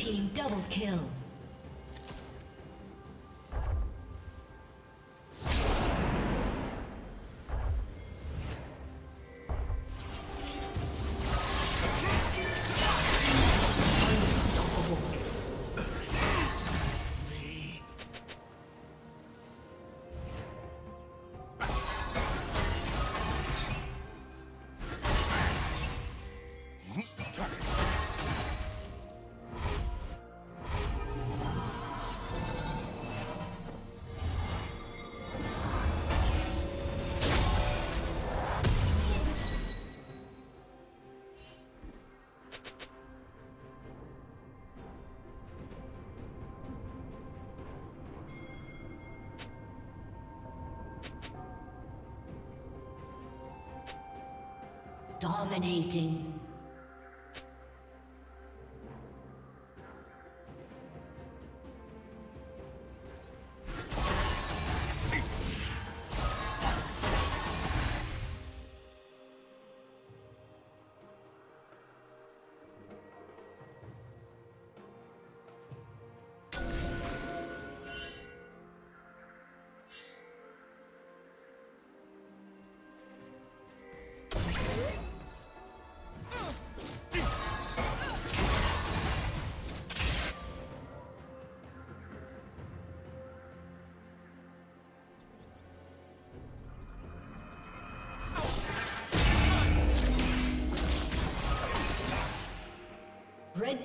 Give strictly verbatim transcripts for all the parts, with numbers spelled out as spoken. team double kill. Dominating. Red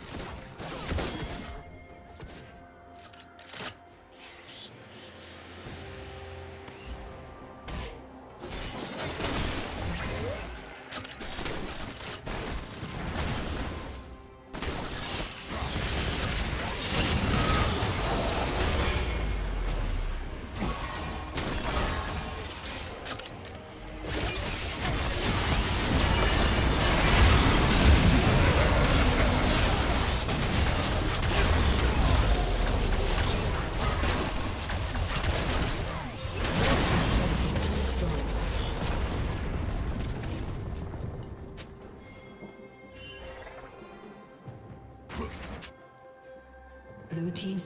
Blue team's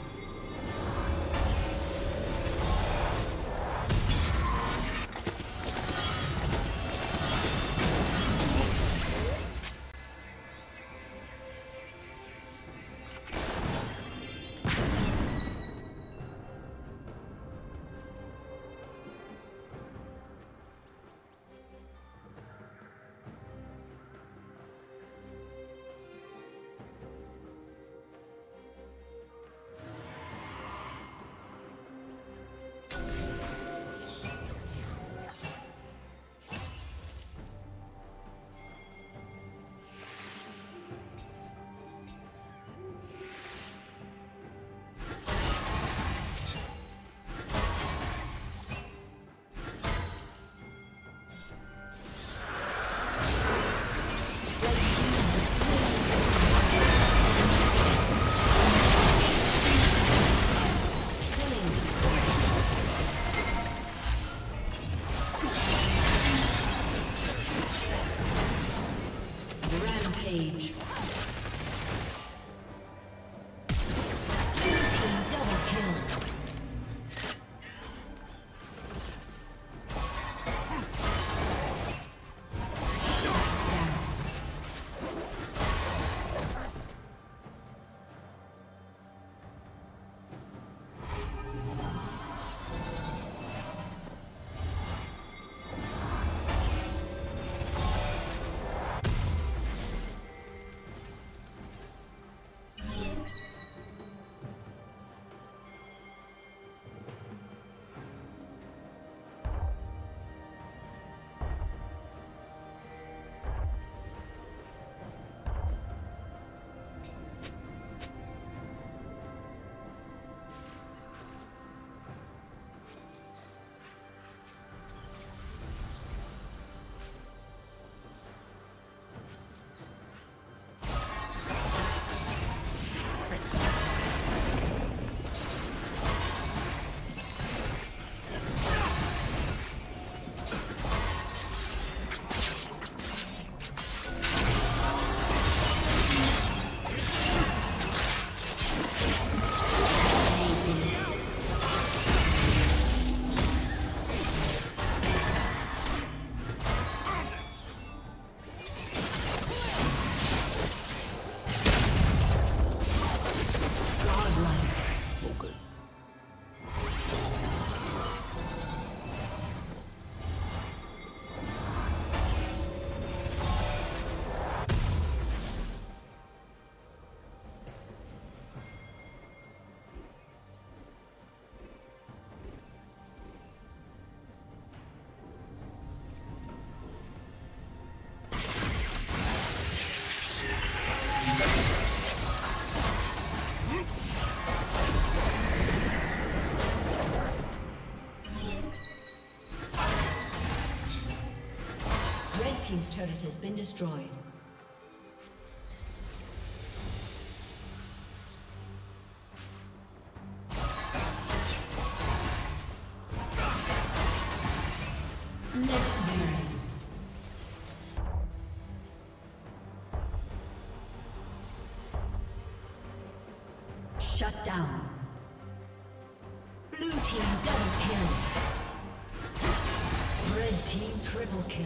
Age. team's turret has been destroyed. Shut down. Blue team double kill. Red team triple kill.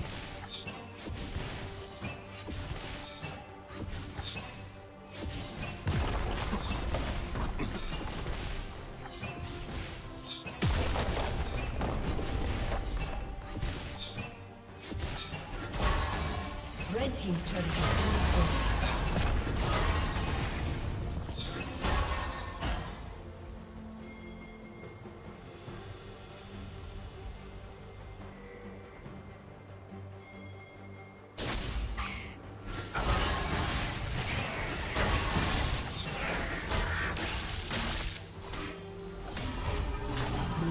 Red team's turret has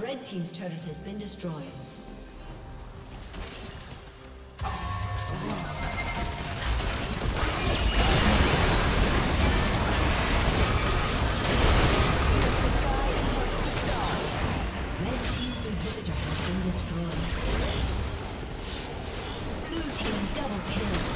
Red team's turret has been destroyed. Red team's inhibitor has been destroyed. Blue team double kill.